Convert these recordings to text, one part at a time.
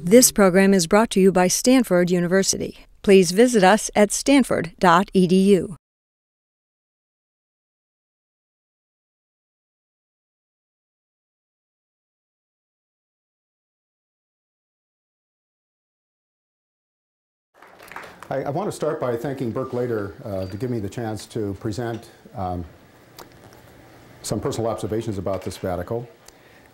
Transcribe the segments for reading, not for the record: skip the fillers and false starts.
This program is brought to you by Stanford University. Please visit us at stanford.edu. I want to start by thanking Burke Later to give me the chance to present some personal observations about this sabbatical.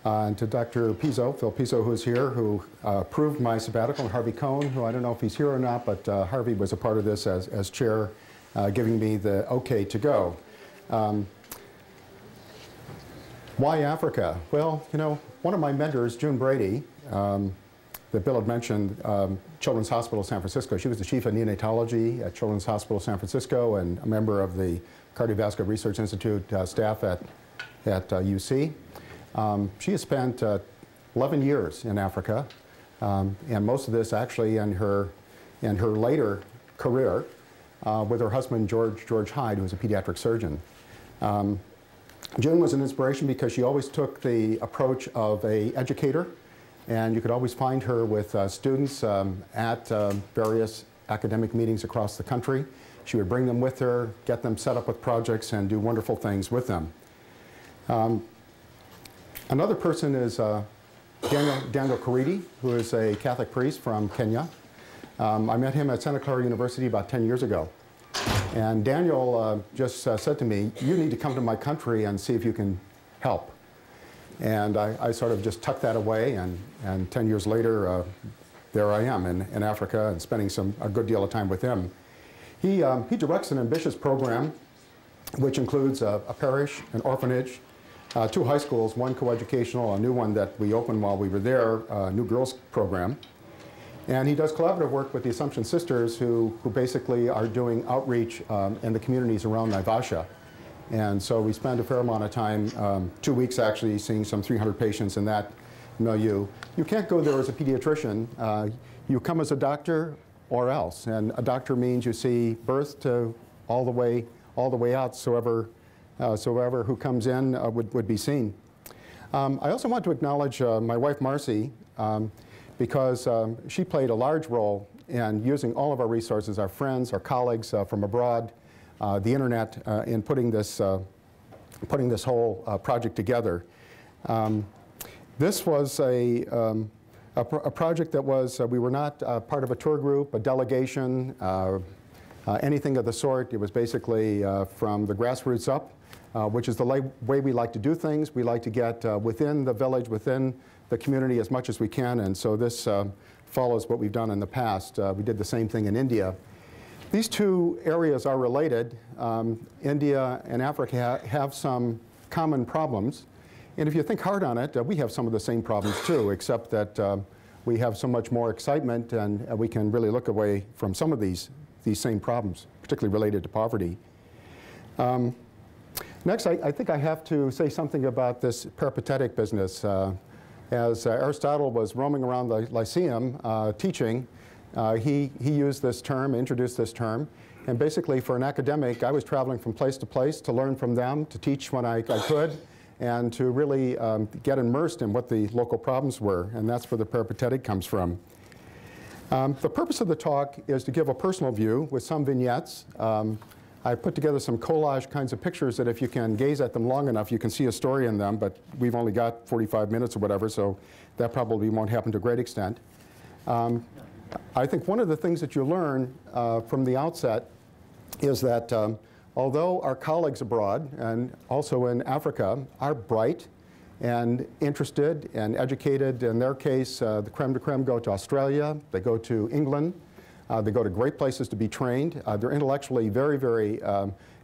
And to Dr. Pizzo, Phil Pizzo, who is here, who approved my sabbatical, and Harvey Cohn, who I don't know if he's here or not, but Harvey was a part of this as chair, giving me the okay to go. Why Africa? Well, you know, one of my mentors, June Brady, that Bill had mentioned, Children's Hospital San Francisco. She was the chief of neonatology at Children's Hospital San Francisco and a member of the Cardiovascular Research Institute staff at UC. She has spent 11 years in Africa, and most of this actually in her later career with her husband, George Hyde, who was a pediatric surgeon. June was an inspiration because she always took the approach of an educator, and you could always find her with students at various academic meetings across the country. She would bring them with her, get them set up with projects, and do wonderful things with them. Another person is Daniel Kariithi, who is a Catholic priest from Kenya. I met him at Santa Clara University about 10 years ago. And Daniel just said to me, you need to come to my country and see if you can help. And I sort of just tucked that away, and 10 years later, there I am in Africa and spending a good deal of time with him. He directs an ambitious program, which includes a parish, an orphanage, two high schools, one coeducational, a new one that we opened while we were there, a new girls program. And he does collaborative work with the Assumption Sisters, who basically are doing outreach in the communities around Naivasha. And so we spend a fair amount of time, 2 weeks actually, seeing some 300 patients in that milieu. You can't go there as a pediatrician. You come as a doctor or else. And a doctor means you see birth to all the way out, so whoever who comes in would be seen. I also want to acknowledge my wife, Marcy, because she played a large role in using all of our resources, our friends, our colleagues from abroad, the internet, in putting this whole project together. This was a project that was, we were not part of a tour group, a delegation, anything of the sort. It was basically from the grassroots up, which is the way we like to do things. We like to get within the village, within the community as much as we can, and so this follows what we've done in the past. We did the same thing in India. These two areas are related. India and Africa have some common problems, and if you think hard on it, we have some of the same problems too, except that we have so much more excitement, and we can really look away from some of these same problems, particularly related to poverty. Next, I think I have to say something about this peripatetic business. As Aristotle was roaming around the Lyceum teaching, he used this term, introduced this term, and basically for an academic, I was traveling from place to place to learn from them, to teach when I could, and to really get immersed in what the local problems were, and that's where the peripatetic comes from. The purpose of the talk is to give a personal view with some vignettes. I put together some collage kinds of pictures that if you can gaze at them long enough, you can see a story in them, but we've only got 45 minutes or whatever, so that probably won't happen to a great extent. I think one of the things that you learn from the outset is that although our colleagues abroad and also in Africa are bright and interested and educated. In their case, the creme de creme go to Australia, they go to England, they go to great places to be trained. They're intellectually very, very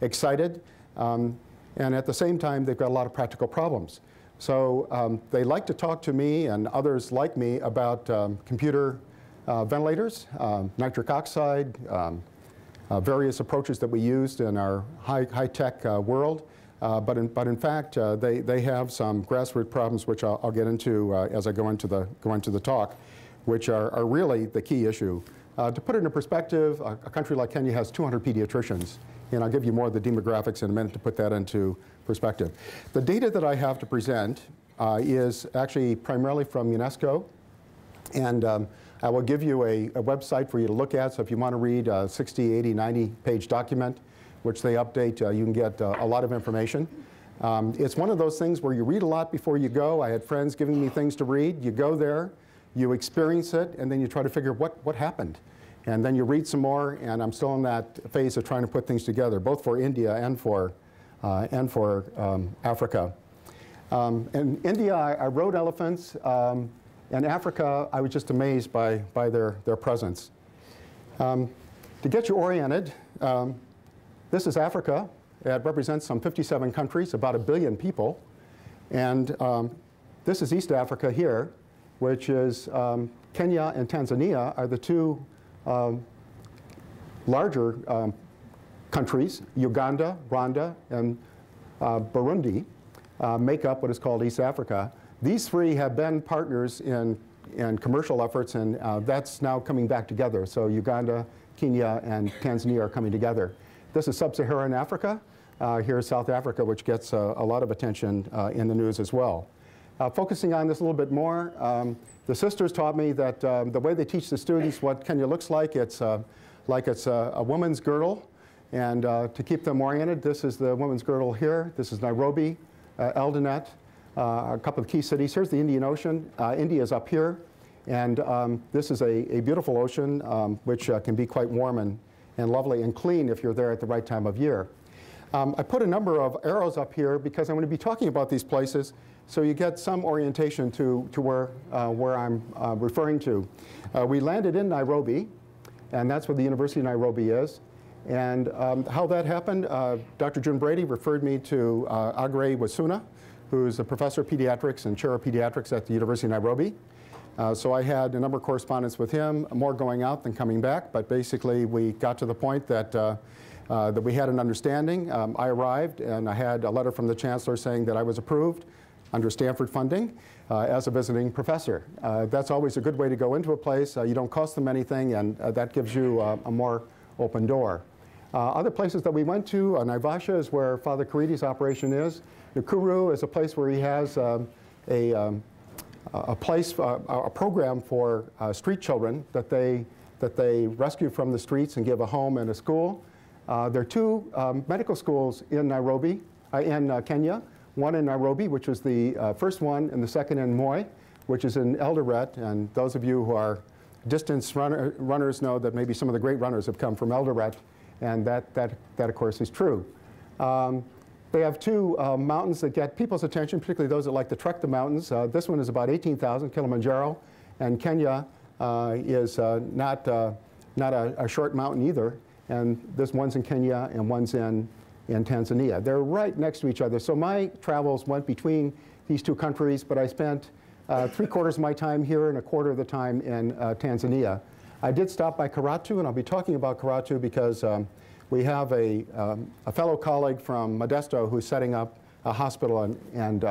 excited, and at the same time, they've got a lot of practical problems. So they like to talk to me and others like me about computer ventilators, nitric oxide, various approaches that we used in our high-tech world. But in fact, they have some grassroots problems, which I'll get into as I go into the talk, which are really the key issue. To put it into perspective, a country like Kenya has 200 pediatricians, and I'll give you more of the demographics in a minute to put that into perspective. The data that I have to present is actually primarily from UNESCO. And I will give you a website for you to look at. So if you want to read a 60, 80, 90-page document, which they update, you can get a lot of information. It's one of those things where you read a lot before you go. I had friends giving me things to read. You go there, you experience it, and then you try to figure what happened. And then you read some more, and I'm still in that phase of trying to put things together, both for India and for Africa. In India, I rode elephants. In Africa, I was just amazed by their presence. To get you oriented, this is Africa. It represents some 57 countries, about 1 billion people. And this is East Africa here, which is Kenya and Tanzania are the two larger countries. Uganda, Rwanda, and Burundi make up what is called East Africa. These three have been partners in commercial efforts, and that's now coming back together. So Uganda, Kenya, and Tanzania are coming together. This is Sub-Saharan Africa. Here's South Africa, which gets a lot of attention in the news as well. Focusing on this a little bit more, the sisters taught me that the way they teach the students what Kenya looks like it's a woman's girdle. And to keep them oriented, this is the woman's girdle here. This is Nairobi, Eldoret, a couple of key cities. Here's the Indian Ocean. India's up here. And this is a beautiful ocean, which can be quite warm and lovely and clean if you're there at the right time of year. I put a number of arrows up here because I'm going to be talking about these places, so you get some orientation to where I'm referring to. We landed in Nairobi, and that's where the University of Nairobi is. And how that happened, Dr. June Brady referred me to Agre Wasuna, who's a professor of pediatrics and chair of pediatrics at the University of Nairobi. So I had a number of correspondence with him, more going out than coming back. But basically, we got to the point that, that we had an understanding. I arrived, and I had a letter from the chancellor saying that I was approved under Stanford funding as a visiting professor. That's always a good way to go into a place. You don't cost them anything, and that gives you a more open door. Other places that we went to, Naivasha is where Father Kariithi's operation is. Nakuru is a place where he has a program for street children that they rescue from the streets and give a home and a school. There are two medical schools in Nairobi, in Kenya. One in Nairobi, which was the first one, and the second in Moi, which is in Eldoret. And those of you who are distance runners know that maybe some of the great runners have come from Eldoret, and that of course is true. They have two mountains that get people's attention, particularly those that like to trek the mountains. This one is about 18,000, Kilimanjaro. And Kenya is not a short mountain either. And this one's in Kenya and one's in Tanzania. They're right next to each other. So my travels went between these two countries, but I spent 3/4 of my time here and 1/4 of the time in Tanzania. I did stop by Karatu, and I'll be talking about Karatu because we have a fellow colleague from Modesto who's setting up a hospital and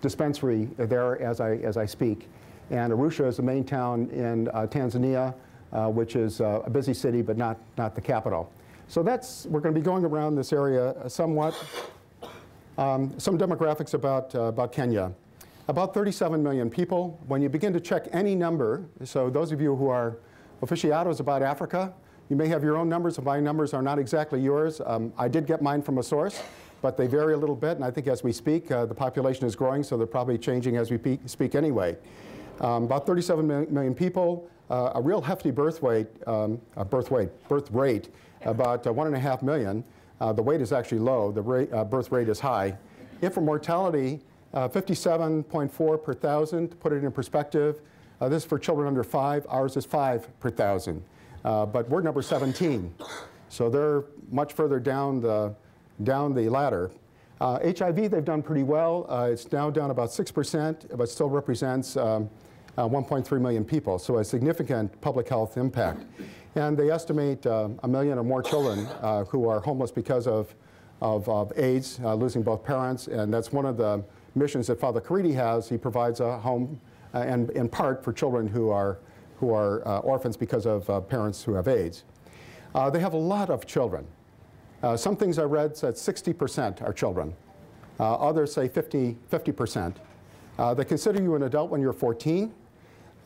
dispensary there as I speak. And Arusha is the main town in Tanzania, which is a busy city, but not the capital. So that's, we're going to be going around this area somewhat. Some demographics about Kenya. About 37 million people. When you begin to check any number, so those of you who are aficionados about Africa, you may have your own numbers, and my numbers are not exactly yours. I did get mine from a source, but they vary a little bit. And I think as we speak, the population is growing, so they're probably changing as we speak anyway. About 37 million people, a real hefty birth rate, about 1.5 million. The weight is actually low. The birth rate is high. Infant mortality, 57.4 per thousand. To put it in perspective, this is for children under 5. Ours is 5 per thousand. But we're number 17, so they're much further down the ladder. HIV, they've done pretty well. It's now down about 6%, but still represents 1.3 million people, so a significant public health impact. And they estimate 1 million or more children who are homeless because of AIDS, losing both parents, and that's one of the missions that Father Kariithi has. He provides a home, and in part for children who are orphans because of parents who have AIDS. They have a lot of children. Some things I read said 60% are children. Others say 50%. They consider you an adult when you're 14,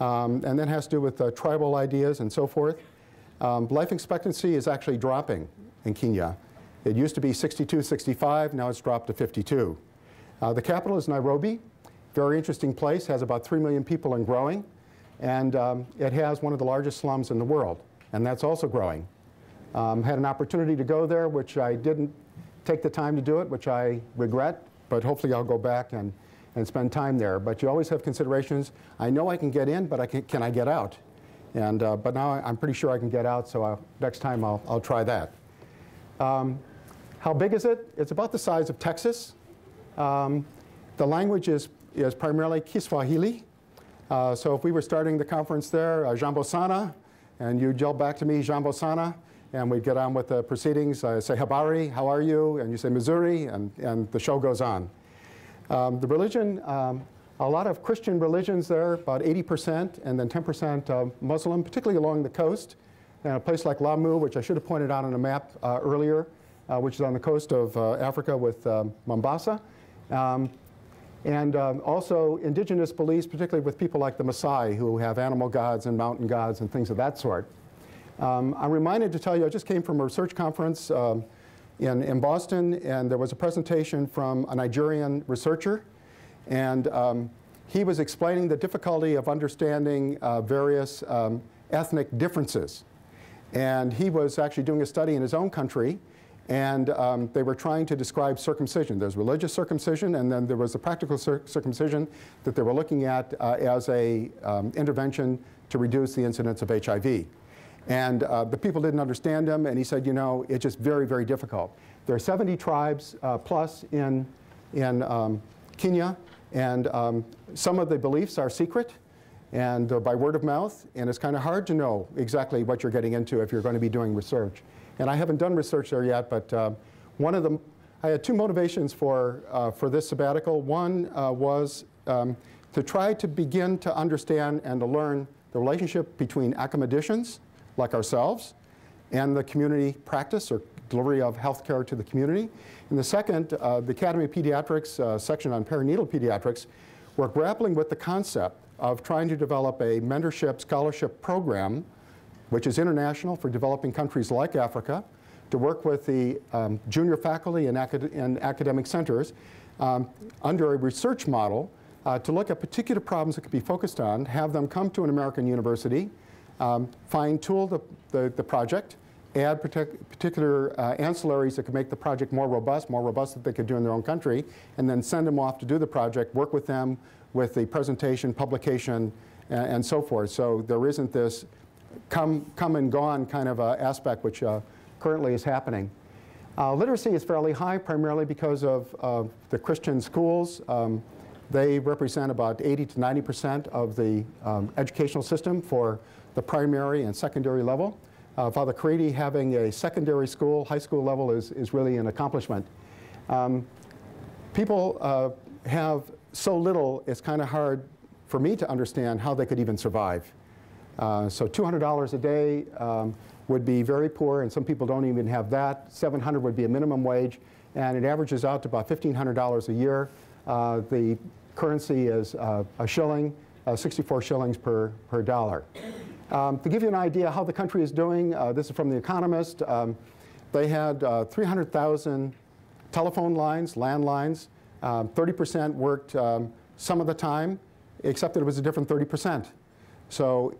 and that has to do with tribal ideas and so forth. Life expectancy is actually dropping in Kenya. It used to be 62, 65. Now it's dropped to 52. The capital is Nairobi. Very interesting place. Has about 3 million people and growing. And it has one of the largest slums in the world. And that's also growing. Had an opportunity to go there, which I didn't take the time to do it, which I regret. But hopefully I'll go back and spend time there. But you always have considerations. I know I can get in, but can I get out? And, but now I'm pretty sure I can get out, so next time I'll try that. How big is it? It's about the size of Texas. The language is primarily Kiswahili. So if we were starting the conference there, Jambo sana, and you'd yell back to me, Jambo sana, and we'd get on with the proceedings. I say, habari, how are you? And you say, Missouri, and the show goes on. The religion, a lot of Christian religions there, about 80%, and then 10% Muslim, particularly along the coast. And a place like Lamu, which I should have pointed out on a map earlier, which is on the coast of Africa with Mombasa. Also indigenous beliefs, particularly with people like the Maasai, who have animal gods and mountain gods and things of that sort. I'm reminded to tell you, I just came from a research conference in Boston, and there was a presentation from a Nigerian researcher. And he was explaining the difficulty of understanding various ethnic differences. And he was actually doing a study in his own country. And they were trying to describe circumcision. There's religious circumcision, and then there was the practical circumcision that they were looking at as an intervention to reduce the incidence of HIV. And the people didn't understand him. And he said, you know, it's just very, very difficult. There are 70 tribes plus in Kenya. And some of the beliefs are secret and by word of mouth. And it's kind of hard to know exactly what you're getting into if you're going to be doing research. And I haven't done research there yet. But I had two motivations for this sabbatical. One was to try to begin to understand and to learn the relationship between academicians like ourselves and the community practice or delivery of health care to the community. And the second, the Academy of Pediatrics section on perinatal pediatrics, we're grappling with the concept of trying to develop a mentorship scholarship program, which is international for developing countries like Africa, to work with the junior faculty and academic centers under a research model to look at particular problems that could be focused on, have them come to an American university, fine-tool the project, add particular ancillaries that could make the project more robust that they could do in their own country, and then send them off to do the project, work with them with the presentation, publication, and so forth. So there isn't this come and gone kind of aspect which currently is happening. Literacy is fairly high, primarily because of the Christian schools. They represent about 80 to 90% of the educational system for the primary and secondary level. Father Kariithi having a secondary school, high school level is really an accomplishment. People have so little, it's kind of hard for me to understand how they could even survive. So $200 a day would be very poor, and some people don't even have that. $700 would be a minimum wage, and it averages out to about $1,500 a year. The currency is a shilling, 64 shillings per dollar. To give you an idea how the country is doing, this is from The Economist. They had 300,000 telephone lines, landlines. 30% worked some of the time, except that it was a different 30%. So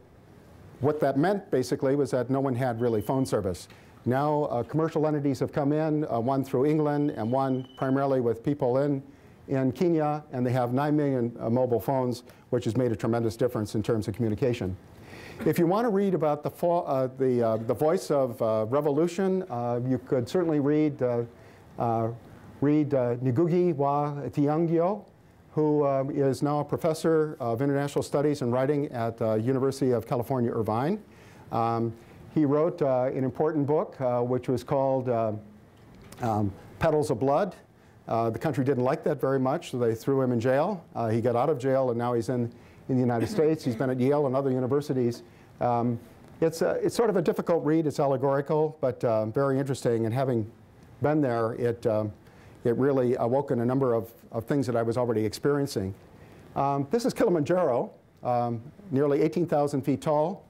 what that meant, basically, was that no one had really phone service. Now commercial entities have come in, one through England and one primarily with people in Kenya, and they have 9 million mobile phones, which has made a tremendous difference in terms of communication. If you want to read about the voice of revolution, you could certainly read Ngugi wa Thiong'o, who is now a professor of international studies and writing at the University of California, Irvine. He wrote an important book, which was called Petals of Blood. The country didn't like that very much, so they threw him in jail. He got out of jail, and now he's in the United States. He's been at Yale and other universities. It's sort of a difficult read. It's allegorical, but very interesting. And having been there, it really awoken a number of things that I was already experiencing. This is Kilimanjaro, nearly 18,000 feet tall.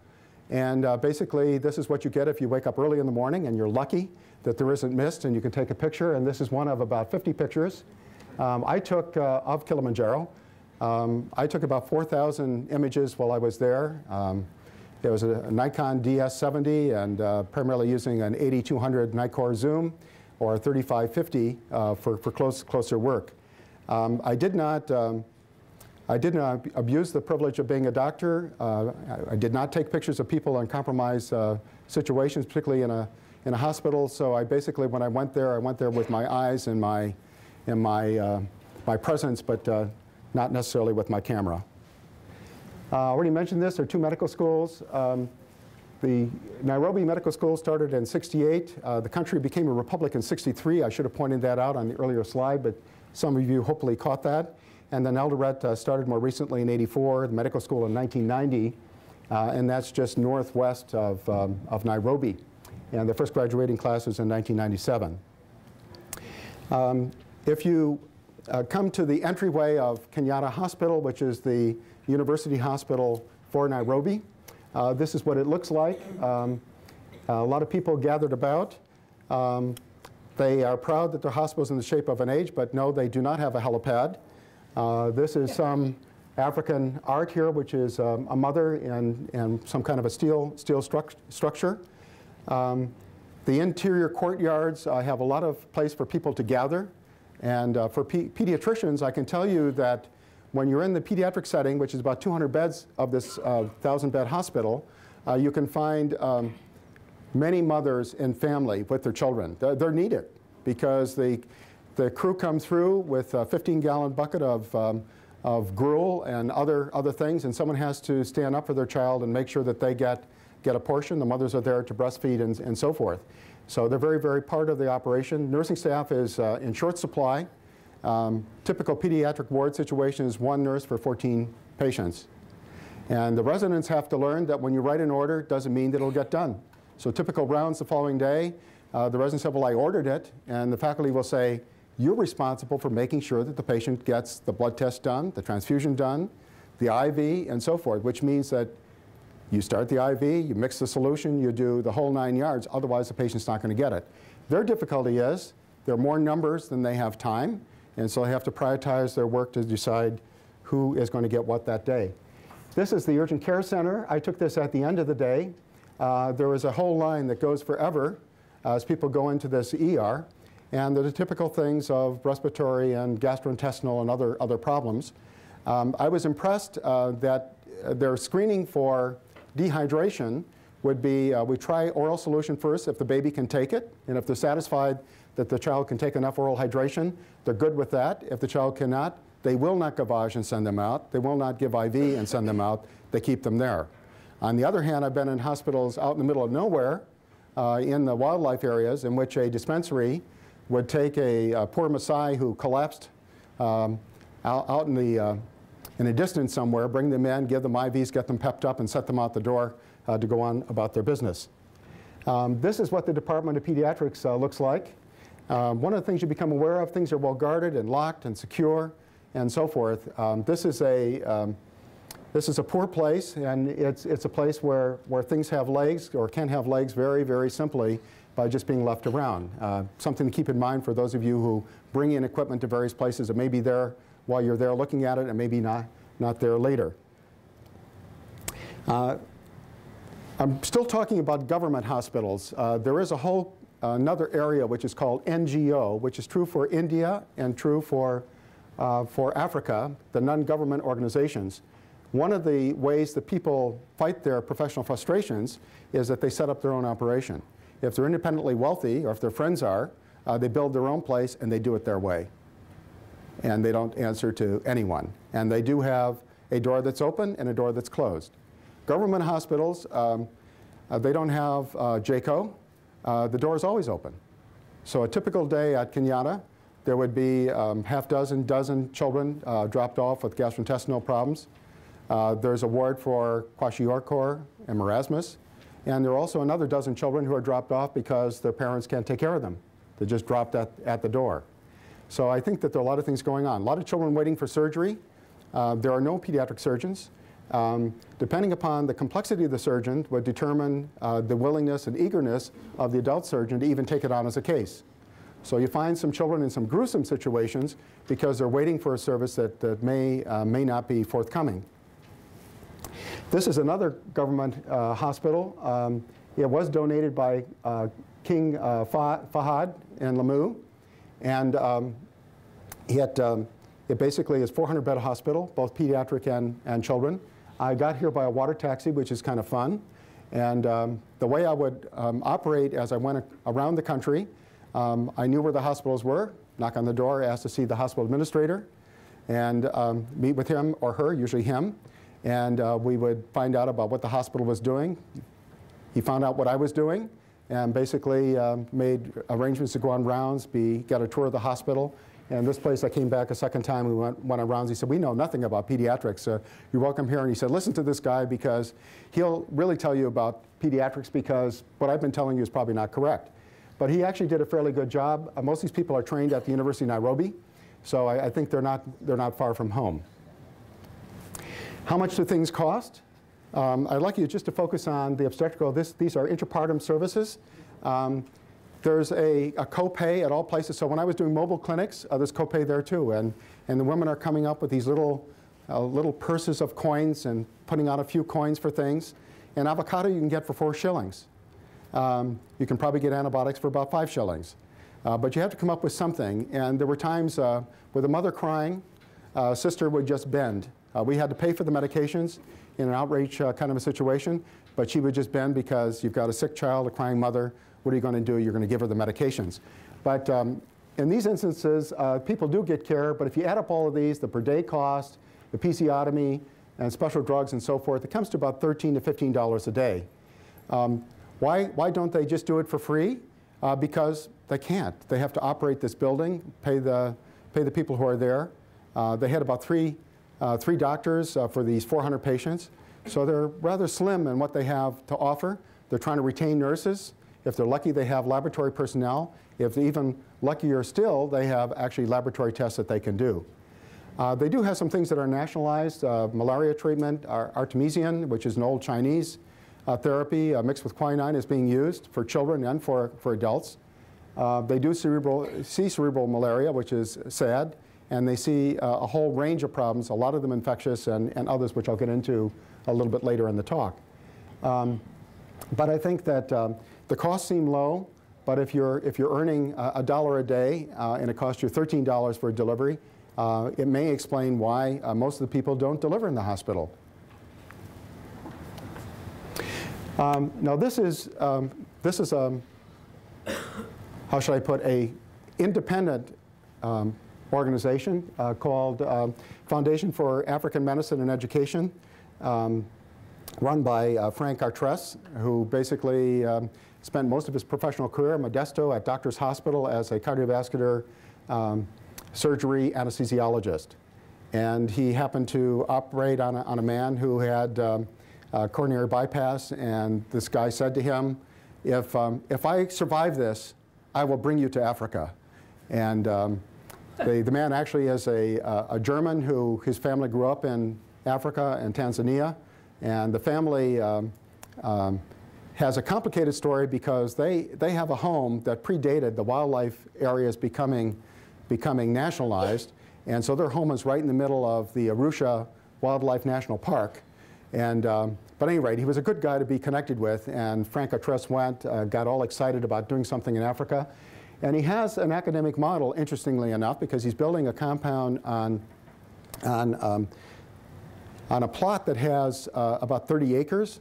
And basically, this is what you get if you wake up early in the morning and you're lucky that there isn't mist and you can take a picture. And this is one of about 50 pictures I took of Kilimanjaro. I took about 4,000 images while I was there. There was a Nikon DS70 and primarily using an 8200 Nikkor zoom or 3550 for closer work. I did not abuse the privilege of being a doctor. I did not take pictures of people in compromised situations, particularly in a hospital. So I basically, when I went there with my eyes and my presence, but not necessarily with my camera. I already mentioned this. There are two medical schools. The Nairobi Medical School started in 1968. The country became a republic in 1963. I should have pointed that out on the earlier slide, but some of you hopefully caught that. And then Eldoret started more recently in 1984, the medical school in 1990. And that's just northwest of Nairobi. And the first graduating class was in 1997. If you come to the entryway of Kenyatta Hospital, which is the university hospital for Nairobi, this is what it looks like. A lot of people gathered about. They are proud that their hospital is in the shape of an H, but no, they do not have a helipad. This is some African art here, which is a mother and some kind of a steel structure. The interior courtyards have a lot of place for people to gather. And for pediatricians, I can tell you that when you're in the pediatric setting, which is about 200 beds of this 1,000-bed hospital, you can find many mothers and family with their children. They're needed because the crew come through with a 15-gallon bucket of gruel and other things, and someone has to stand up for their child and make sure that they get a portion. The mothers are there to breastfeed and so forth. So they're very, very part of the operation. Nursing staff is in short supply. Typical pediatric ward situation is one nurse for 14 patients. And the residents have to learn that when you write an order, it doesn't mean that it'll get done. So typical rounds the following day, the residents say, well, I ordered it. And the faculty will say, you're responsible for making sure that the patient gets the blood test done, the transfusion done, the IV, and so forth, which means that you start the IV, you mix the solution, you do the whole 9 yards. Otherwise, the patient's not going to get it. Their difficulty is there are more numbers than they have time. And so they have to prioritize their work to decide who is going to get what that day. This is the urgent care center. I took this at the end of the day. There is a whole line that goes forever as people go into this ER. And there are the typical things of respiratory and gastrointestinal and other problems. I was impressed that their screening for dehydration would be we try oral solution first if the baby can take it. And if they're satisfied that the child can take enough oral hydration, they're good with that. If the child cannot, they will not gavage and send them out. They will not give IV and send them out. They keep them there. On the other hand, I've been in hospitals out in the middle of nowhere in the wildlife areas in which a dispensary would take a poor Maasai who collapsed out in a distance somewhere, bring them in, give them IVs, get them pepped up, and set them out the door to go on about their business. This is what the Department of Pediatrics looks like. One of the things you become aware of, things are well guarded and locked and secure and so forth. This is a poor place, and it's a place where things have legs or can have legs very, very simply by just being left around. Something to keep in mind for those of you who bring in equipment to various places. It may be there while you're there looking at it and maybe not there later. I'm still talking about government hospitals. There is a whole another area which is called NGO, which is true for India and true for Africa, the non-government organizations. One of the ways that people fight their professional frustrations is that they set up their own operation. If they're independently wealthy or if their friends are, they build their own place and they do it their way. And they don't answer to anyone. And they do have a door that's open and a door that's closed. Government hospitals, they don't have JCO. The door is always open. So a typical day at Kenyatta, there would be half dozen children dropped off with gastrointestinal problems. There's a ward for kwashiorkor and marasmus. And there are also another dozen children who are dropped off because their parents can't take care of them. They're just dropped at the door. So I think that there are a lot of things going on. A lot of children waiting for surgery. There are no pediatric surgeons. Depending upon the complexity of the surgeon would determine the willingness and eagerness of the adult surgeon to even take it on as a case. So you find some children in some gruesome situations because they're waiting for a service that may not be forthcoming. This is another government hospital. It was donated by King Fahad in Lamu, and it basically is a 400-bed hospital, both pediatric and children. I got here by a water taxi, which is kind of fun. And the way I would operate as I went around the country, I knew where the hospitals were, knock on the door, ask to see the hospital administrator, and meet with him or her, usually him. And we would find out about what the hospital was doing. He found out what I was doing and basically made arrangements to go on rounds, got a tour of the hospital. And this place, I came back a second time, we went on rounds. He said, we know nothing about pediatrics. You're welcome here. And he said, listen to this guy because he'll really tell you about pediatrics because what I've been telling you is probably not correct. But he actually did a fairly good job. Most of these people are trained at the University of Nairobi, so I think they're not far from home. How much do things cost? I'd like you just to focus on the obstetrical. These are intrapartum services. There's a copay at all places. So when I was doing mobile clinics, there's copay there too. And the women are coming up with these little purses of coins and putting out a few coins for things. And avocado you can get for 4 shillings. You can probably get antibiotics for about 5 shillings. But you have to come up with something. And there were times with a mother crying, a sister would just bend. We had to pay for the medications in an outrage kind of a situation. But she would just bend because you've got a sick child, a crying mother. What are you going to do? You're going to give her the medications. But in these instances, people do get care. But if you add up all of these, the per day cost, the episiotomy, and special drugs and so forth, it comes to about $13 to $15 a day. Why don't they just do it for free? Because they can't. They have to operate this building, pay the people who are there. They had about three doctors for these 400 patients. So they're rather slim in what they have to offer. They're trying to retain nurses. If they're lucky, they have laboratory personnel. If they're even luckier still, they have actually laboratory tests that they can do. They do have some things that are nationalized. Malaria treatment, artemisian, which is an old Chinese therapy mixed with quinine, is being used for children and for adults. They do see cerebral malaria, which is sad. And they see a whole range of problems, a lot of them infectious and others, which I'll get into a little bit later in the talk. But I think that the costs seem low, but if you're earning $1 a day and it costs you $13 for a delivery, it may explain why most of the people don't deliver in the hospital. Now this is how should I put, a independent organization called Foundation for African Medicine and Education, run by Frank Artress, who basically spent most of his professional career in Modesto at Doctors Hospital as a cardiovascular surgery anesthesiologist. And he happened to operate on a man who had a coronary bypass, and this guy said to him, if I survive this, I will bring you to Africa. And the man actually is a German who his family grew up in Africa and Tanzania. And the family has a complicated story because they have a home that predated the wildlife areas becoming nationalized. And so their home is right in the middle of the Arusha Wildlife National Park. And, but at any rate, he was a good guy to be connected with. And Frank Artress went, got all excited about doing something in Africa. And he has an academic model, interestingly enough, because he's building a compound on a plot that has about 30 acres.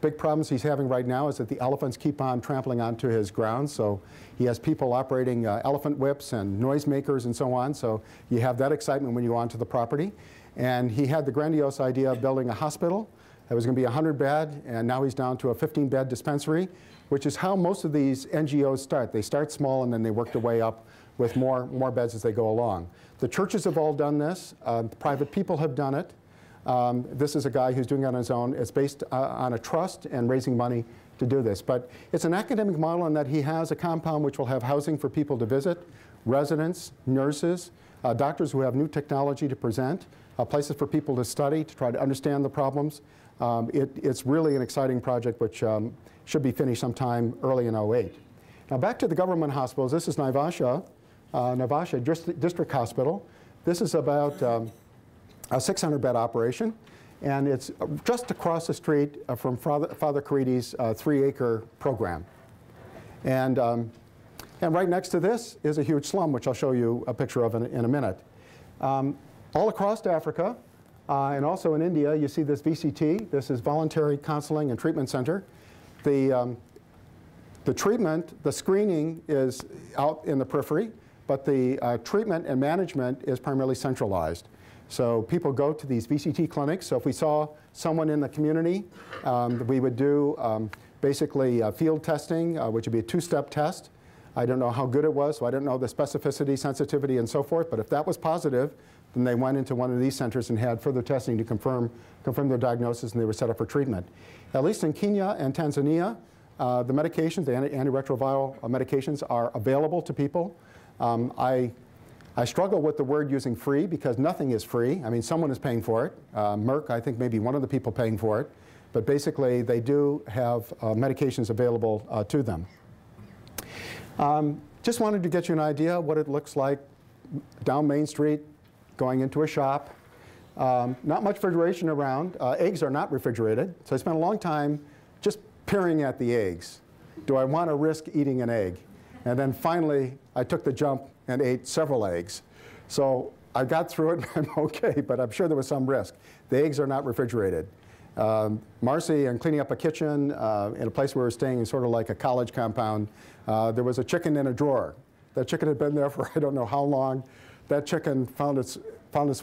Big problems he's having right now is that the elephants keep on trampling onto his ground. So he has people operating elephant whips and noisemakers and so on. So you have that excitement when you go onto the property. And he had the grandiose idea of building a hospital. It was going to be 100-bed, and now he's down to a 15-bed dispensary, which is how most of these NGOs start. They start small, and then they work their way up with more beds as they go along. The churches have all done this. Private people have done it. This is a guy who's doing it on his own. It's based on a trust and raising money to do this. But it's an academic model in that he has a compound which will have housing for people to visit, residents, nurses, doctors who have new technology to present, places for people to study, to try to understand the problems. It's really an exciting project which should be finished sometime early in 2008. Now back to the government hospitals. This is Naivasha, District Hospital. This is about a 600-bed operation, and it's just across the street from Father Kariithi's 3-acre program. And right next to this is a huge slum, which I'll show you a picture of in a minute. All across Africa, and also in India, you see this VCT. This is Voluntary Counseling and Treatment Center. The treatment, the screening is out in the periphery, but the treatment and management is primarily centralized. So people go to these VCT clinics. So if we saw someone in the community, we would do basically field testing, which would be a 2-step test. I don't know how good it was, so I don't know the specificity, sensitivity, and so forth. But if that was positive, then they went into one of these centers and had further testing to confirm their diagnosis, and they were set up for treatment. At least in Kenya and Tanzania, the medications, the antiretroviral medications, are available to people. I struggle with the word using free, because nothing is free. I mean, someone is paying for it. Merck, I think, may be one of the people paying for it. But basically, they do have medications available to them. Just wanted to get you an idea of what it looks like down Main Street, going into a shop. Not much refrigeration around. Eggs are not refrigerated. So I spent a long time just peering at the eggs. Do I want to risk eating an egg? And then finally, I took the jump and ate several eggs. So I got through it, and I'm OK, but I'm sure there was some risk. The eggs are not refrigerated. Marcy, and cleaning up a kitchen in a place where we were staying in sort of like a college compound, there was a chicken in a drawer. That chicken had been there for I don't know how long. That chicken found its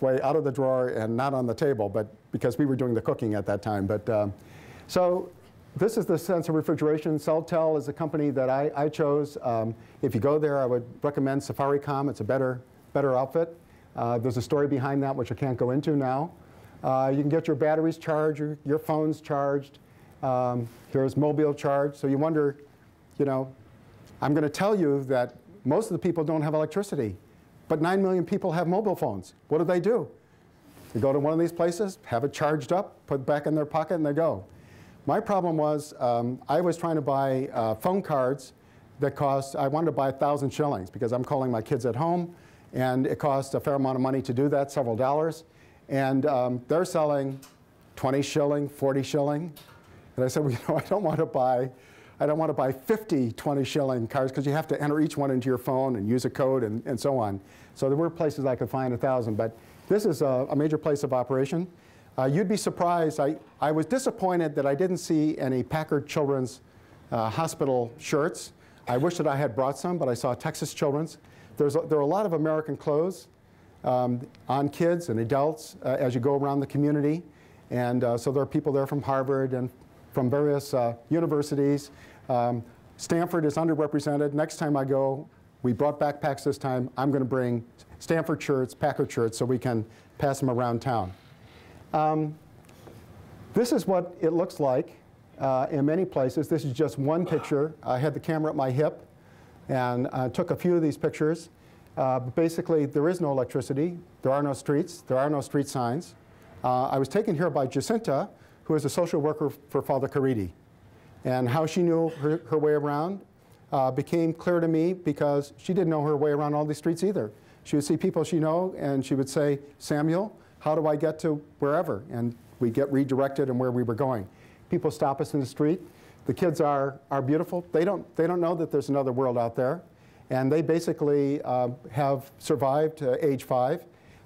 way out of the drawer and not on the table, but because we were doing the cooking at that time. But so this is the sense of refrigeration. Celtel is a company that I chose. If you go there, I would recommend Safaricom. It's a better outfit. There's a story behind that, which I can't go into now. You can get your batteries charged, your phones charged. There's mobile charge. So you wonder, you know, I'm going to tell you that most of the people don't have electricity, but 9 million people have mobile phones. What do? They go to one of these places, have it charged up, put it back in their pocket, and they go. My problem was I was trying to buy phone cards that cost, I wanted to buy 1,000 shillings because I'm calling my kids at home, and it cost a fair amount of money to do that, several dollars. And they're selling 20 shilling, 40 shilling. And I said, well, you know, I don't want to buy 50 20 shilling cards, because you have to enter each one into your phone and use a code and so on. So there were places I could find 1,000. But this is a major place of operation. You'd be surprised. I was disappointed that I didn't see any Packard Children's Hospital shirts. I wish that I had brought some, but I saw Texas Children's. There are a lot of American clothes on kids and adults as you go around the community. And so there are people there from Harvard and from various universities. Stanford is underrepresented. Next time I go, we brought backpacks this time. I'm going to bring Stanford shirts, Packard shirts, so we can pass them around town. This is what it looks like in many places. This is just one picture. I had the camera at my hip and took a few of these pictures. Basically, there is no electricity. There are no streets. There are no street signs. I was taken here by Jacinta, who is a social worker for Father Kariithi. And how she knew her way around became clear to me, because she didn't know her way around all these streets either. She would see people she know, and she would say, Samuel, how do I get to wherever? And we get redirected and where we were going. People stop us in the street. The kids are beautiful. They don't know that there's another world out there. And they basically have survived to age 5.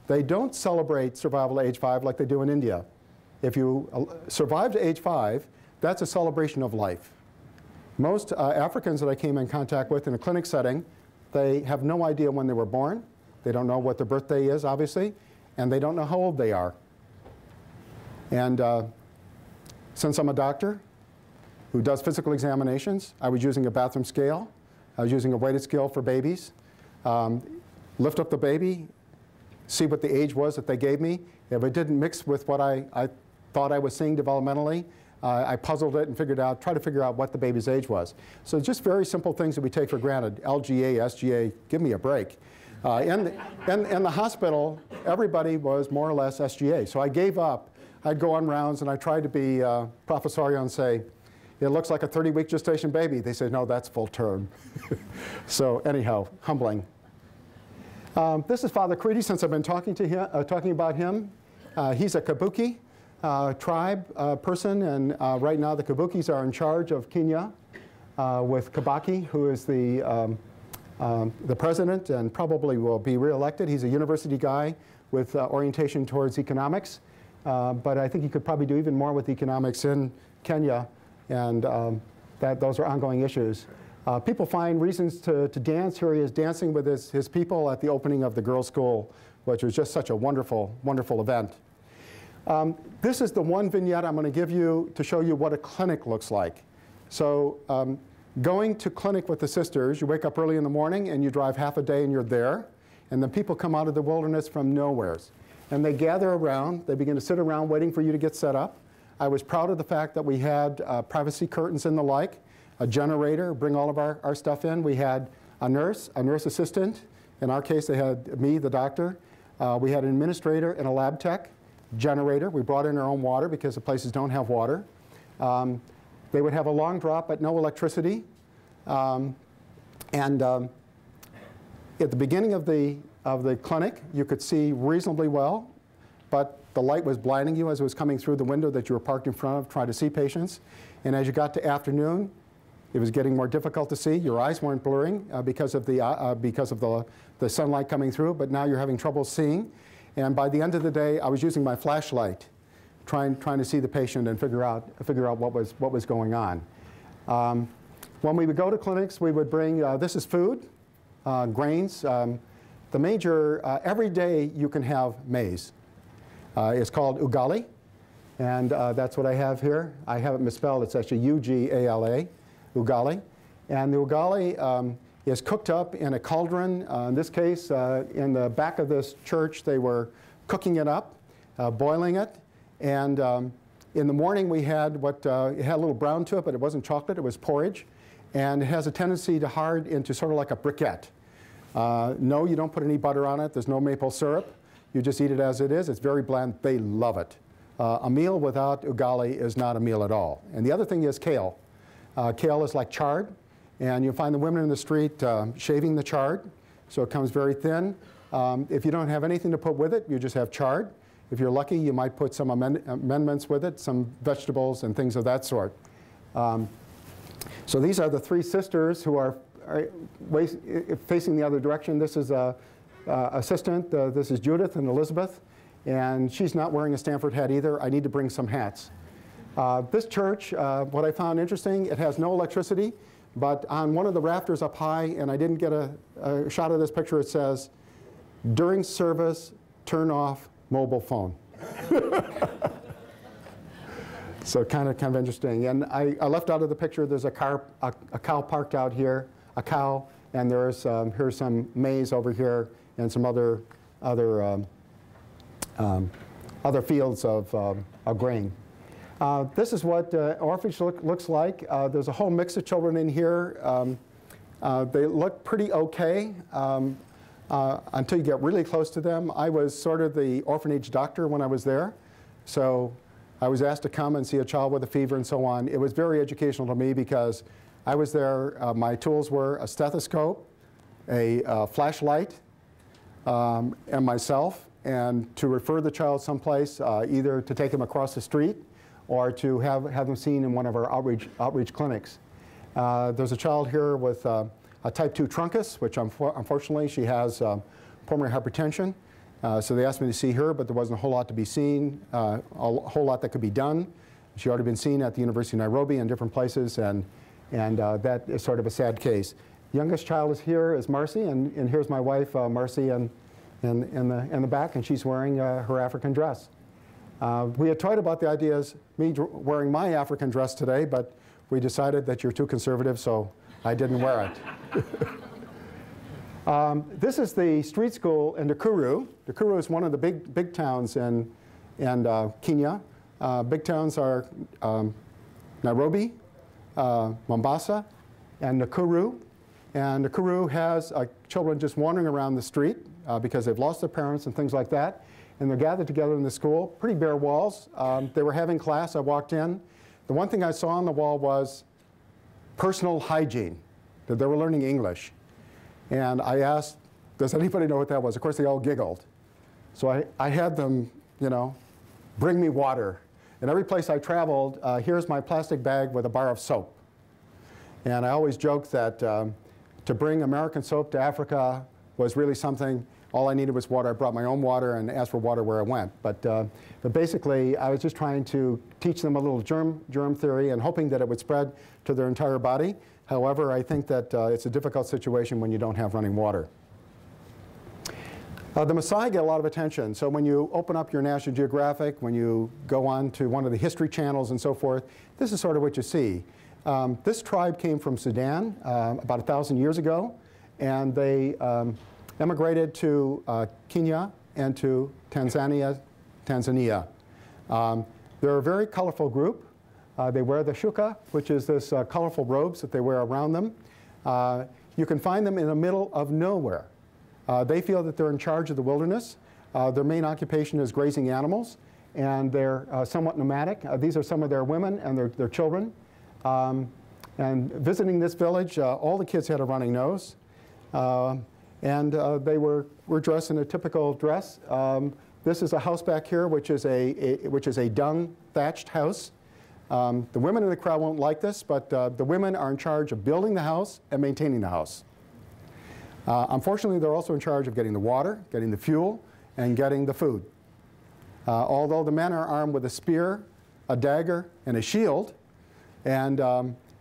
They don't celebrate survival to age 5 like they do in India. If you survive to age 5, that's a celebration of life. Most Africans that I came in contact with in a clinic setting, they have no idea when they were born. They don't know what their birthday is, obviously. And they don't know how old they are. And since I'm a doctor who does physical examinations, I was using a bathroom scale. I was using a weighted scale for babies. Lift up the baby, see what the age was that they gave me. If it didn't mix with what I thought I was seeing developmentally, I puzzled it and tried to figure out what the baby's age was. So just very simple things that we take for granted. LGA, SGA, give me a break. In the hospital, everybody was more or less SGA. So I gave up. I'd go on rounds, and I tried to be professorial and say, it looks like a 30-week gestation baby. They said, no, that's full term. So anyhow, humbling. This is Father Kariithi, since I've been talking to him, talking about him. He's a Kabuki tribe person, and right now the Kabukis are in charge of Kenya with Kabaki, who is the president and probably will be reelected. He's a university guy with orientation towards economics, but I think he could probably do even more with economics in Kenya, and those are ongoing issues. People find reasons to dance. Here he is dancing with his people at the opening of the girls' school, which was just such a wonderful, wonderful event. This is the one vignette I'm going to give you to show you what a clinic looks like. So going to clinic with the sisters, you wake up early in the morning, and you drive half a day, and you're there. And then people come out of the wilderness from nowhere. And they gather around. They begin to sit around waiting for you to get set up. I was proud of the fact that we had privacy curtains and the like. A generator, bring all of our stuff in. We had a nurse assistant. In our case, they had me, the doctor. We had an administrator and a lab tech, generator. We brought in our own water because the places don't have water. They would have a long drop, but no electricity. At the beginning of the clinic, you could see reasonably well, but the light was blinding you as it was coming through the window that you were parked in front of trying to see patients. And as you got to afternoon, it was getting more difficult to see. Your eyes weren't blurring because of the sunlight coming through, but now you're having trouble seeing. And by the end of the day, I was using my flashlight, trying to see the patient and figure out what was going on. When we would go to clinics, we would bring this is food, grains. The major every day you can have maize. It's called ugali, and that's what I have here. I have it misspelled. It's actually U-G-A-L-A. Ugali. And the ugali is cooked up in a cauldron. In this case, in the back of this church, they were cooking it up, boiling it. And in the morning, we had it had a little brown to it, but it wasn't chocolate. It was porridge. And it has a tendency to hard into sort of like a briquette. No, you don't put any butter on it. There's no maple syrup. You just eat it as it is. It's very bland. They love it. A meal without ugali is not a meal at all. And the other thing is kale. Kale is like chard, and you'll find the women in the street shaving the chard, so it comes very thin. If you don't have anything to put with it, you just have chard. If you're lucky, you might put some amendments with it, some vegetables and things of that sort. So these are the three sisters who are facing the other direction. This is an assistant. This is Judith and Elizabeth, and she's not wearing a Stanford hat either. I need to bring some hats. This church, what I found interesting, it has no electricity, but on one of the rafters up high, and I didn't get a shot of this picture, it says, during service, turn off mobile phone. So kind of interesting. And I left out of the picture, there's a cow parked out here, and there's here's some maize over here and some other fields of grain. This is what orphanage looks like. There's a whole mix of children in here. They look pretty okay until you get really close to them. I was sort of the orphanage doctor when I was there. So I was asked to come and see a child with a fever and so on. It was very educational to me because I was there. My tools were a stethoscope, a flashlight, and myself, and to refer the child someplace, either to take him across the street or to have them seen in one of our outreach clinics. There's a child here with a type 2 truncus, which unfortunately she has pulmonary hypertension. So they asked me to see her, but there wasn't a whole lot to be seen, a whole lot that could be done. She'd already been seen at the University of Nairobi and different places, and that is sort of a sad case. The youngest child is here is Marcy, and here's my wife, Marcy, in the back, and she's wearing her African dress. We had toyed about the idea of me wearing my African dress today, but we decided that you're too conservative, so I didn't wear it. This is the street school in Nakuru. Nakuru is one of the big towns in Kenya. Big towns are Nairobi, Mombasa, and Nakuru. And Nakuru has children just wandering around the street because they've lost their parents and things like that. And they're gathered together in the school, pretty bare walls. They were having class. I walked in. The one thing I saw on the wall was personal hygiene, that they were learning English. And I asked, does anybody know what that was? Of course, they all giggled. So I had them, you know, bring me water. And every place I traveled, here's my plastic bag with a bar of soap. And I always joked that to bring American soap to Africa was really something. All I needed was water. I brought my own water and asked for water where I went. But basically, I was just trying to teach them a little germ theory and hoping that it would spread to their entire body. However, I think that it's a difficult situation when you don't have running water. The Maasai get a lot of attention. So when you open up your National Geographic, when you go on to one of the history channels and so forth, this is sort of what you see. This tribe came from Sudan about 1,000 years ago, and they emigrated to Kenya and to Tanzania. They're a very colorful group. They wear the shuka, which is this colorful robes that they wear around them. You can find them in the middle of nowhere. They feel that they're in charge of the wilderness. Their main occupation is grazing animals, and they're somewhat nomadic. These are some of their women and their children. And visiting this village, all the kids had a running nose. And they were dressed in a typical dress. This is a house back here, which is a dung-thatched house. The women in the crowd won't like this, but the women are in charge of building the house and maintaining the house. Unfortunately, they're also in charge of getting the water, getting the fuel, and getting the food. Although the men are armed with a spear, a dagger, and a shield, and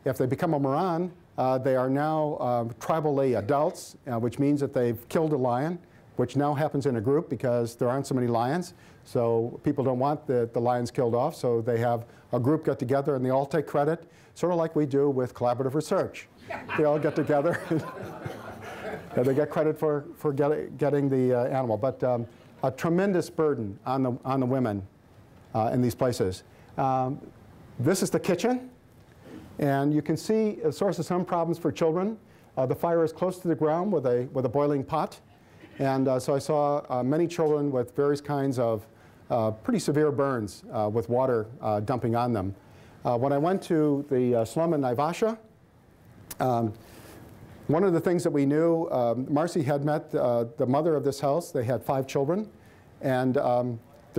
if they become a moran, they are now tribally adults, which means that they've killed a lion, which now happens in a group because there aren't so many lions. So people don't want the lions killed off, so they have a group get together and they all take credit, sort of like we do with collaborative research. They all get together. And they get credit for getting the animal. But a tremendous burden on the women in these places. This is the kitchen. And you can see a source of some problems for children. The fire is close to the ground with a boiling pot. And so I saw many children with various kinds of pretty severe burns with water dumping on them. When I went to the slum in Naivasha, one of the things that we knew, Marcy had met the mother of this house. They had 5 children. And there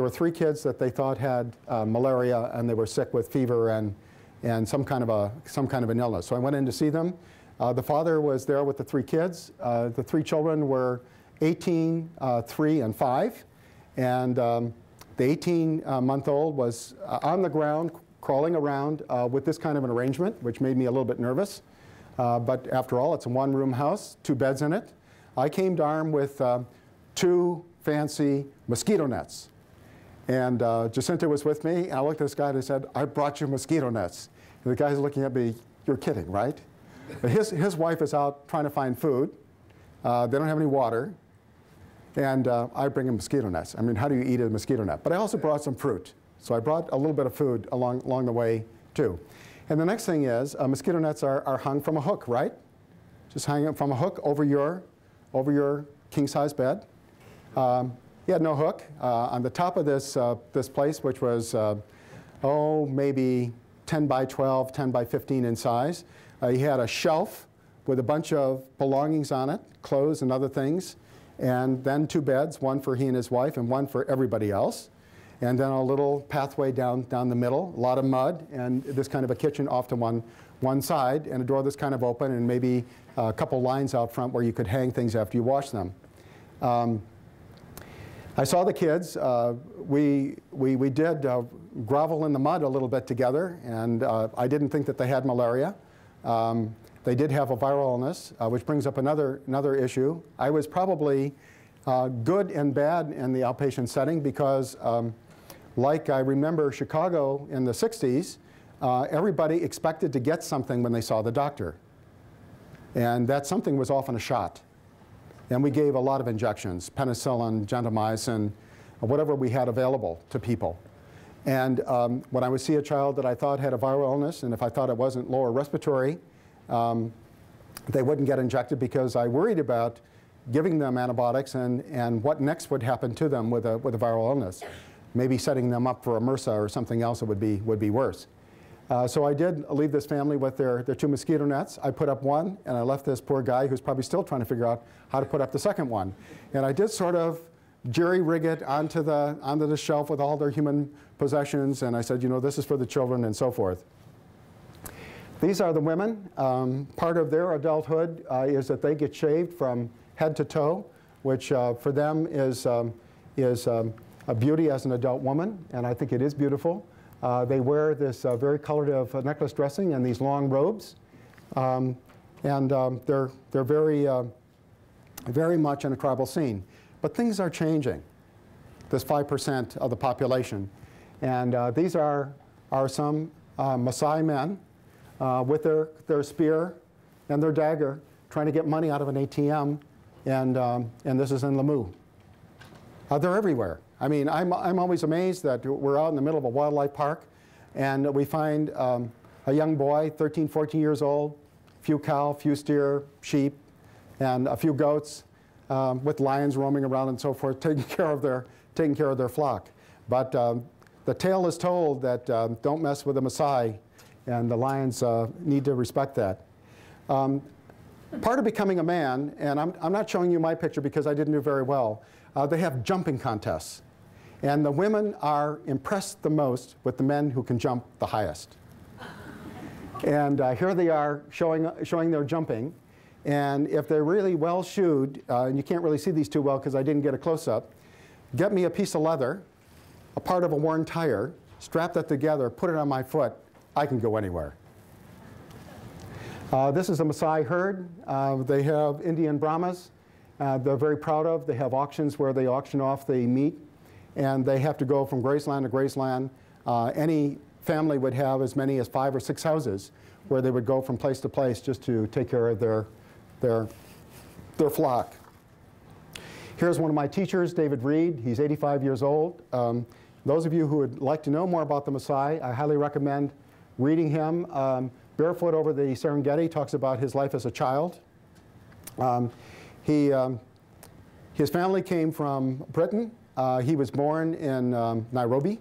were 3 kids that they thought had malaria, and they were sick with fever and some kind of an illness. So I went in to see them. The father was there with the 3 kids. The 3 children were 18, 3, and 5. And the 18-month-old was on the ground, crawling around with this kind of an arrangement, which made me a little bit nervous. But after all, it's a one-room house, 2 beds in it. I came armed with 2 fancy mosquito nets. And Jacinta was with me, and I looked at this guy and I said, I brought you mosquito nets. And the guy's looking at me, you're kidding, right? His wife is out trying to find food. They don't have any water. And I bring him mosquito nets. I mean, how do you eat a mosquito net? But I also brought some fruit. So I brought a little bit of food along the way, too. And the next thing is, mosquito nets are hung from a hook, right? Just hanging up from a hook over your king-size bed. He had no hook. On the top of this place, which was, maybe 10 by 12, 10 by 15 in size, he had a shelf with a bunch of belongings on it, clothes and other things, and then 2 beds, one for he and his wife and one for everybody else. And then a little pathway down the middle, a lot of mud, and this kind of a kitchen off to one side, and a door that's kind of open, and maybe a couple lines out front where you could hang things after you wash them. I saw the kids. We did grovel in the mud a little bit together, and I didn't think that they had malaria. They did have a viral illness, which brings up another issue. I was probably good and bad in the outpatient setting because like I remember Chicago in the 60s, everybody expected to get something when they saw the doctor. And that something was often a shot. And we gave a lot of injections, penicillin, gentamicin, whatever we had available to people. And when I would see a child that I thought had a viral illness, and if I thought it wasn't lower respiratory, they wouldn't get injected because I worried about giving them antibiotics and what next would happen to them with a viral illness. Maybe setting them up for a MRSA or something else that would be worse. So I did leave this family with their two mosquito nets. I put up one, and I left this poor guy who's probably still trying to figure out how to put up the second one. And I did sort of jerry-rig it onto the shelf with all their human possessions, and I said, you know, this is for the children and so forth. These are the women. Part of their adulthood is that they get shaved from head to toe, which for them is a beauty as an adult woman, and I think it is beautiful. They wear this very colorative necklace dressing and these long robes, and they're very, very much in a tribal scene. But things are changing. This 5% of the population, and these are some Maasai men with their spear and their dagger, trying to get money out of an ATM, and this is in Lamu. They're everywhere. I mean, I'm always amazed that we're out in the middle of a wildlife park, and we find a young boy, 13, 14 years old, few cow, few steer, sheep, and a few goats, with lions roaming around and so forth, taking care of their flock. But the tale is told that don't mess with the Maasai, and the lions need to respect that. Part of becoming a man, and I'm not showing you my picture because I didn't do very well. They have jumping contests. And the women are impressed the most with the men who can jump the highest. And here they are showing their jumping. And if they're really well shoed, and you can't really see these too well because I didn't get a close-up, get me a piece of leather, a part of a worn tire, strap that together, put it on my foot, I can go anywhere. This is a Maasai herd. They have Indian Brahmas. They're very proud of. They have auctions where they auction off the meat, and they have to go from graceland to graceland. Any family would have as many as 5 or 6 houses where they would go from place to place just to take care of their flock. Here's one of my teachers, David Reed. He's 85 years old. Those of you who would like to know more about the Maasai, I highly recommend reading him. Barefoot Over the Serengeti talks about his life as a child. His family came from Britain. He was born in Nairobi,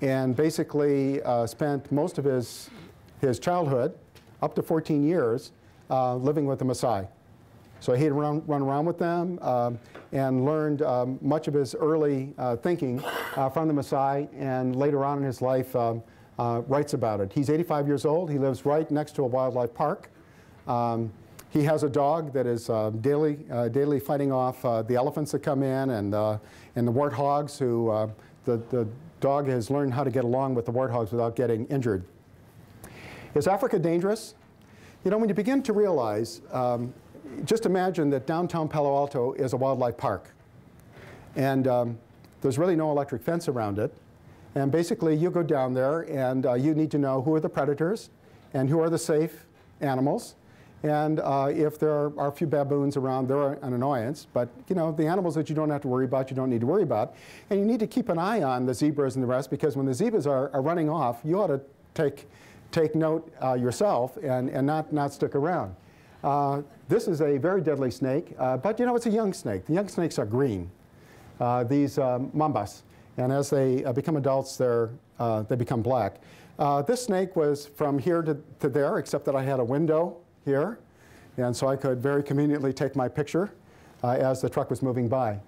and basically spent most of his childhood, up to 14 years, living with the Maasai. So he'd run around with them and learned much of his early thinking from the Maasai, and later on in his life writes about it. He's 85 years old. He lives right next to a wildlife park. He has a dog that is daily fighting off the elephants that come in and the warthogs, who the dog has learned how to get along with the warthogs without getting injured. Is Africa dangerous? You know, when you begin to realize, just imagine that downtown Palo Alto is a wildlife park. And there's really no electric fence around it. And basically, you go down there, and you need to know who are the predators and who are the safe animals. And if there are a few baboons around, they're an annoyance. But you know, the animals that you don't have to worry about, you don't need to worry about. And you need to keep an eye on the zebras and the rest, because when the zebras are running off, you ought to take note yourself and not stick around. This is a very deadly snake, but you know, it's a young snake. The young snakes are green, these mambas. And as they become adults, they become black. This snake was from here to there, except that I had a window here, and so I could very conveniently take my picture as the truck was moving by.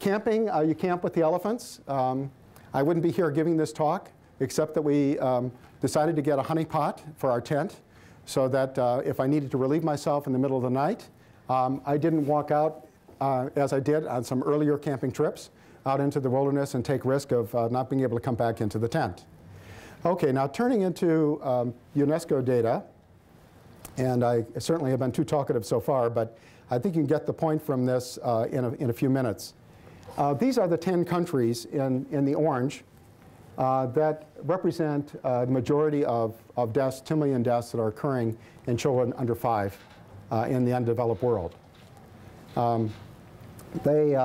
Camping, you camp with the elephants. I wouldn't be here giving this talk, except that we decided to get a honey pot for our tent, so that if I needed to relieve myself in the middle of the night, I didn't walk out as I did on some earlier camping trips out into the wilderness and take risk of not being able to come back into the tent. Okay, now turning into UNESCO data. And I certainly have been too talkative so far, but I think you can get the point from this in a few minutes. These are the 10 countries in the orange that represent the majority of deaths, 10 million deaths that are occurring in children under 5 in the undeveloped world. They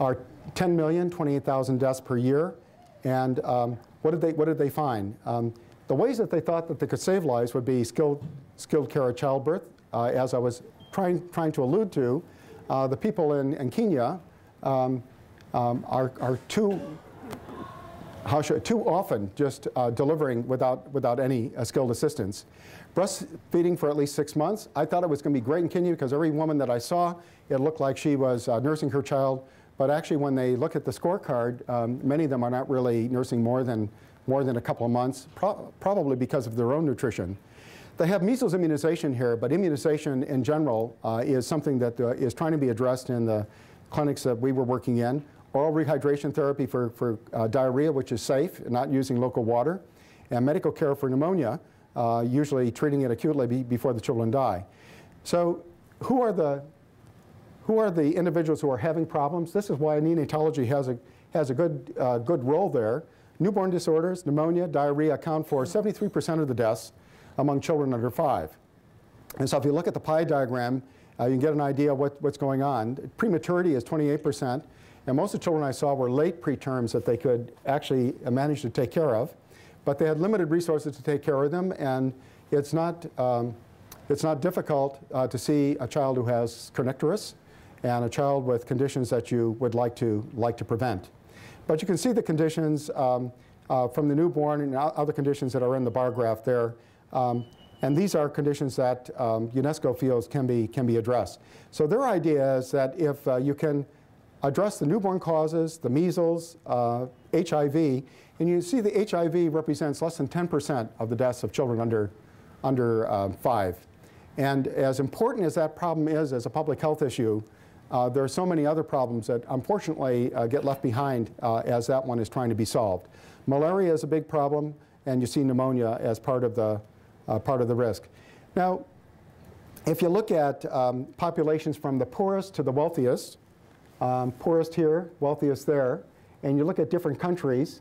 are 10 million, 28,000 deaths per year. And what did they find? The ways that they thought that they could save lives would be skilled skilled care of childbirth. As I was trying to allude to, the people in Kenya are too, how should, too often just delivering without any skilled assistance. Breastfeeding for at least 6 months. I thought it was going to be great in Kenya because every woman that I saw, it looked like she was nursing her child. But actually, when they look at the scorecard, many of them are not really nursing more than a couple of months, probably because of their own nutrition. They have measles immunization here, but immunization in general is something that is trying to be addressed in the clinics that we were working in. Oral rehydration therapy for diarrhea, which is safe, not using local water, and medical care for pneumonia, usually treating it acutely before the children die. So who are the individuals who are having problems? This is why neonatology has a good role there. Newborn disorders, pneumonia, diarrhea account for 73% of the deaths among children under 5. And so if you look at the pie diagram, you can get an idea what's going on. Prematurity is 28%. And most of the children I saw were late preterms that they could actually manage to take care of. But they had limited resources to take care of them. And it's not difficult to see a child who has kernicterus and a child with conditions that you would like to prevent. But you can see the conditions from the newborn and other conditions that are in the bar graph there. And these are conditions that UNESCO feels can be addressed. So their idea is that if you can address the newborn causes, the measles, HIV, and you see the HIV represents less than 10% of the deaths of children under 5. And as important as that problem is as a public health issue, there are so many other problems that unfortunately get left behind as that one is trying to be solved. Malaria is a big problem, and you see pneumonia as part of the risk. Now, if you look at populations from the poorest to the wealthiest, poorest here, wealthiest there, and you look at different countries,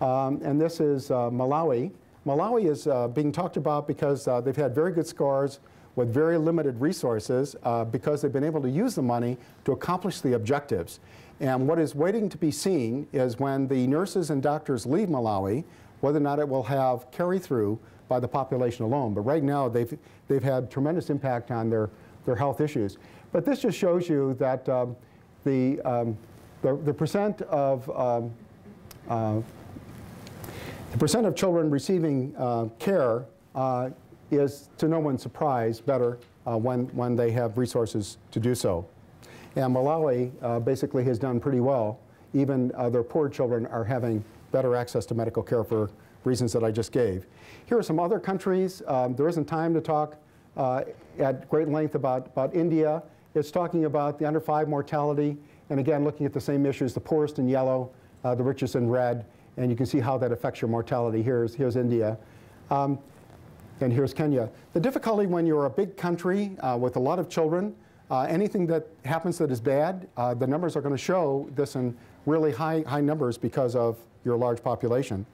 and this is Malawi. Malawi is being talked about because they've had very good scores with very limited resources because they've been able to use the money to accomplish the objectives. And what is waiting to be seen is when the nurses and doctors leave Malawi, whether or not it will have carry through by the population alone. But right now, they've had tremendous impact on their health issues. But this just shows you that the percent of the percent of children receiving care is, to no one's surprise, better when they have resources to do so. And Malawi basically has done pretty well. Even their poor children are having better access to medical care for reasons that I just gave. Here are some other countries. There isn't time to talk at great length about India. It's talking about the under 5 mortality, and again, looking at the same issues, the poorest in yellow, the richest in red, and you can see how that affects your mortality. Here's India, and here's Kenya. The difficulty when you're a big country with a lot of children, anything that happens that is bad, the numbers are going to show this in really high numbers because of your large population.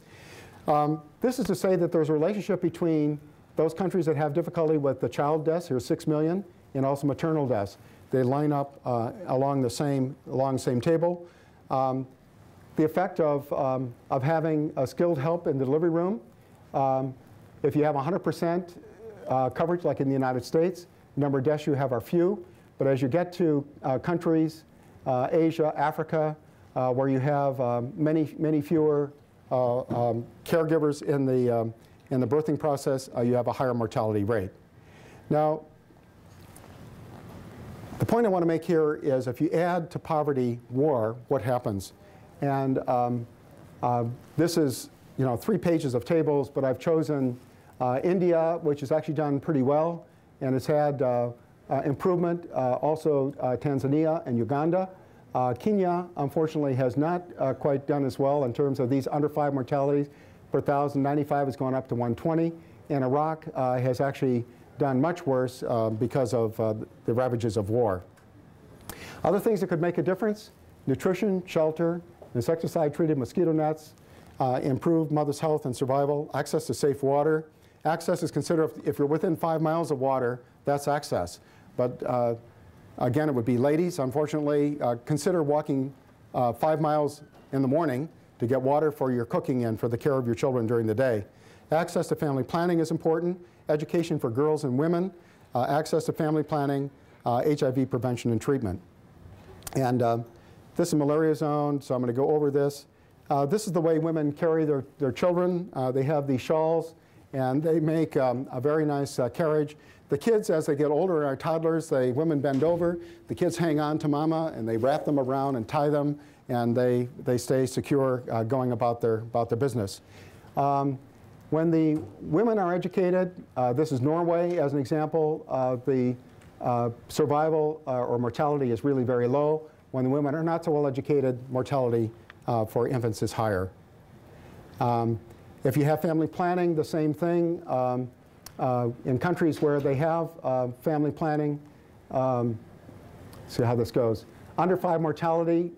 This is to say that there's a relationship between those countries that have difficulty with the child deaths, here's 6 million, and also maternal deaths. They line up along the same table. The effect of having skilled help in the delivery room, if you have 100% coverage, like in the United States, the number of deaths you have are few. But as you get to countries, Asia, Africa, where you have many fewer caregivers in the birthing process, you have a higher mortality rate. Now, the point I want to make here is if you add to poverty war, what happens? And this is 3 pages of tables, but I've chosen India, which has actually done pretty well, and it's had improvement, also Tanzania and Uganda. Kenya, unfortunately, has not quite done as well in terms of these under 5 mortalities per 1,000. 95 has gone up to 120, and Iraq has actually done much worse because of the ravages of war. Other things that could make a difference: nutrition, shelter, insecticide-treated mosquito nets, improved mother's health and survival, access to safe water. Access is considered if you're within 5 miles of water, that's access. But again, it would be ladies, unfortunately. Consider walking 5 miles in the morning to get water for your cooking and for the care of your children during the day. Access to family planning is important. education for girls and women, access to family planning, HIV prevention and treatment. And this is malaria zone, so I'm going to go over this. This is the way women carry their children. They have these shawls, and they make a very nice carriage. The kids, as they get older, are toddlers. The women bend over. The kids hang on to mama, and they wrap them around and tie them, and they stay secure going about their business. When the women are educated, this is Norway as an example. The survival or mortality is really very low. When the women are not so well educated, mortality for infants is higher. If you have family planning, the same thing. In countries where they have family planning, see how this goes. Under 5 mortality,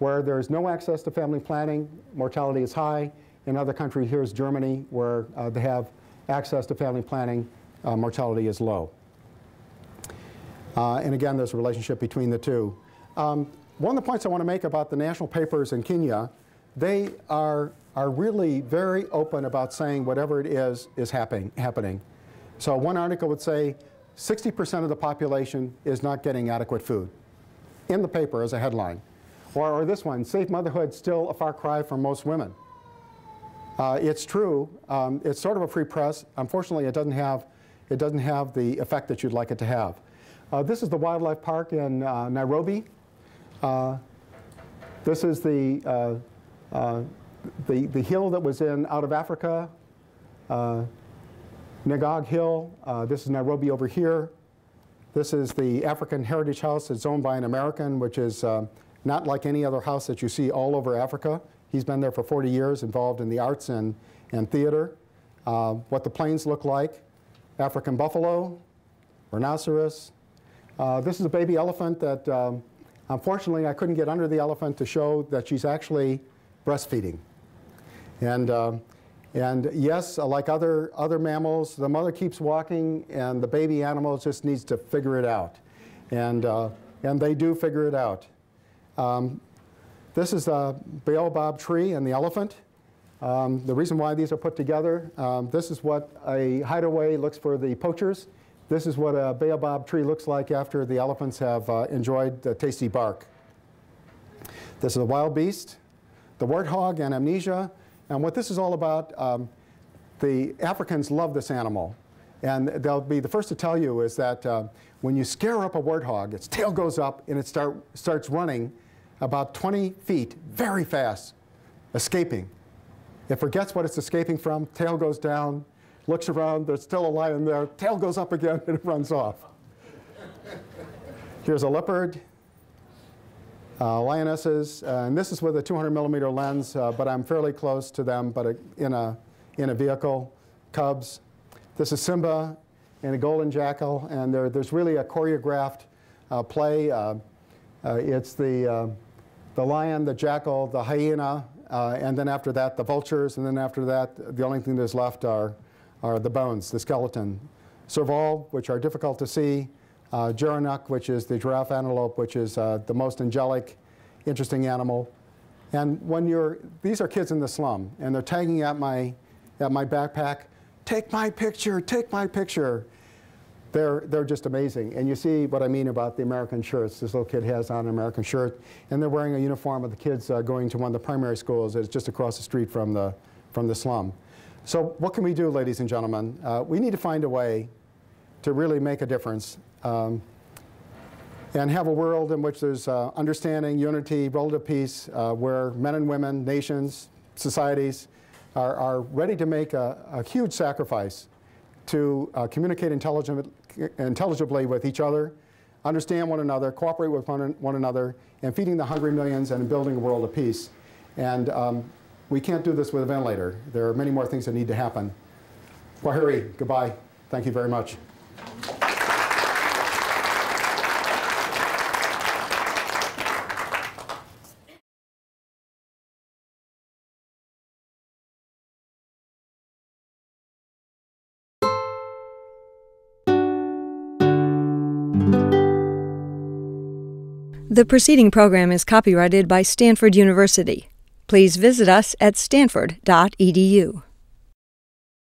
where there's no access to family planning, mortality is high. In other countries, here's Germany, where they have access to family planning, mortality is low. And again, there's a relationship between the two. One of the points I want to make about the national papers in Kenya, they are really very open about saying whatever it is happening. So one article would say 60% of the population is not getting adequate food, in the paper as a headline. Or this one, safe motherhood still a far cry for most women. It's true. It's sort of a free press. Unfortunately, it doesn't have the effect that you'd like it to have. This is the wildlife park in Nairobi. This is the hill that was in Out of Africa, Ngog Hill. This is Nairobi over here. This is the African Heritage House. It's owned by an American, which is not like any other house that you see all over Africa. He's been there for 40 years, involved in the arts and theater. What the plains look like, African buffalo, rhinoceros. This is a baby elephant that, unfortunately, I couldn't get under the elephant to show that she's actually breastfeeding. And yes, like other mammals, the mother keeps walking, and the baby animal just needs to figure it out. And they do figure it out. This is a baobab tree and the elephant. The reason why these are put together, this is what a hideaway looks for the poachers. This is what a baobab tree looks like after the elephants have enjoyed the tasty bark. This is a wild beast, the warthog and amnesia. And what this is all about, the Africans love this animal. And they'll be the first to tell you is that when you scare up a warthog, its tail goes up and it starts running about 20 feet, very fast, escaping. It forgets what it's escaping from, tail goes down, looks around, there's still a lion there, tail goes up again, and it runs off. Here's a leopard, lionesses, and this is with a 200mm lens, but I'm fairly close to them, but in a vehicle, cubs. This is Simba and a golden jackal, and there's really a choreographed play. It's the lion, the jackal, the hyena, and then after that, the vultures, and then after that, the only thing that's left are the bones, the skeleton. Serval, which are difficult to see, Gerenuk, which is the giraffe antelope, which is the most angelic, interesting animal. And when these are kids in the slum, and they're tagging at my backpack, take my picture, take my picture. They're just amazing. And you see what I mean about the American shirts. This little kid has on an American shirt. And they're wearing a uniform of the kids going to one of the primary schools that's just across the street from the slum. So what can we do, ladies and gentlemen? We need to find a way to really make a difference and have a world in which there's understanding, unity, relative peace, where men and women, nations, societies are ready to make a huge sacrifice to communicate intelligibly with each other, understand one another, cooperate with one another, and feeding the hungry millions and building a world of peace. And we can't do this with a ventilator. There are many more things that need to happen. Kwaheri, goodbye. Thank you very much. The preceding program is copyrighted by Stanford University. Please visit us at stanford.edu.